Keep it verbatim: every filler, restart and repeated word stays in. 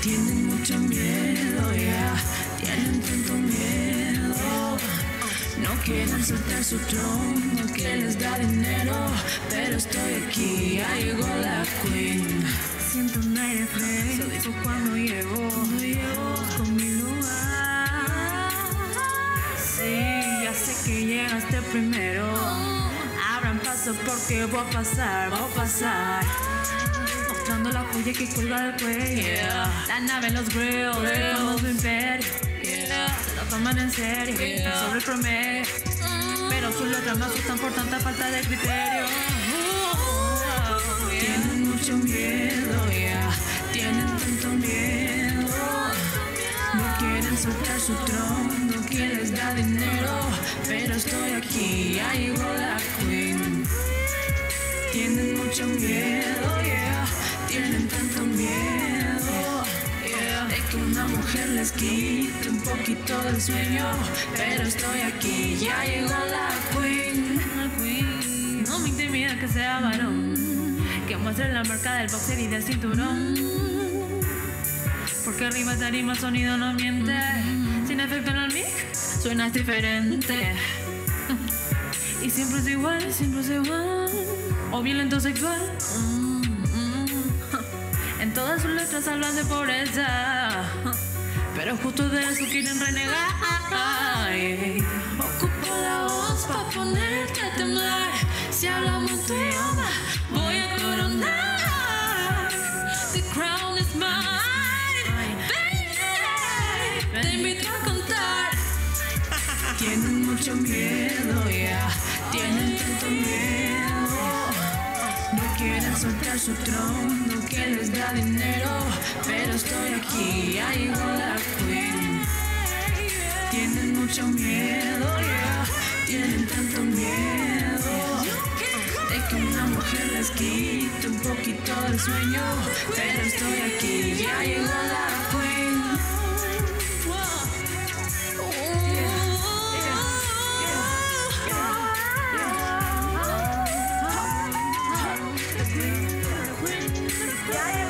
Tienen mucho miedo, yeah, tienen tanto miedo. No quieren soltar su trono que les da dinero, pero estoy aquí, ya llegó la Queen. Siento un aire fresco cuando llego, con mi lugar. Sí, ya sé que llegaste primero. Abran paso porque voy a pasar, voy a pasar. Mostrando la joya que cuelga del cuello, yeah. La nave en los grills, somos mi imperio, yeah. Se lo toman en serio, yeah. Sobre el promedio, mm. Pero sus letras me asustan por tanta falta de criterio. Oh, yeah. Tienen mucho miedo, yeah. Tienen tanto miedo. No quieren soltar su trono, que les da dinero, pero estoy aquí, ya llegó la Queen. Tienen mucho miedo, yeah. Tienen tanto miedo, yeah. De que una mujer les quite un poquito del sueño, pero estoy aquí, ya llegó la Queen. La Queen. No me intimida que sea varón, que muestre la marca del boxer y del cinturón, porque arriba tarima sonido no miente. Sin efecto en el mic, suenas diferente. Y siempre es igual, siempre es igual. O violento sexual. En todas sus letras hablan de pobreza, pero justo de eso quieren renegar. Ocupo la voz para ponerte a temblar. Si hablamos tu idioma, voy a coronar. The crown is mine, baby. Te invito a contar. Tienen mucho miedo, ya, yeah. Tienen tanto miedo. No quieren soltar su trono que les da dinero, pero estoy aquí, ya llegó la Queen. Tienen mucho miedo, yeah. Tienen tanto miedo, de que una mujer les quite un poquito del sueño, pero estoy aquí, ya llegó la Queen. Yeah.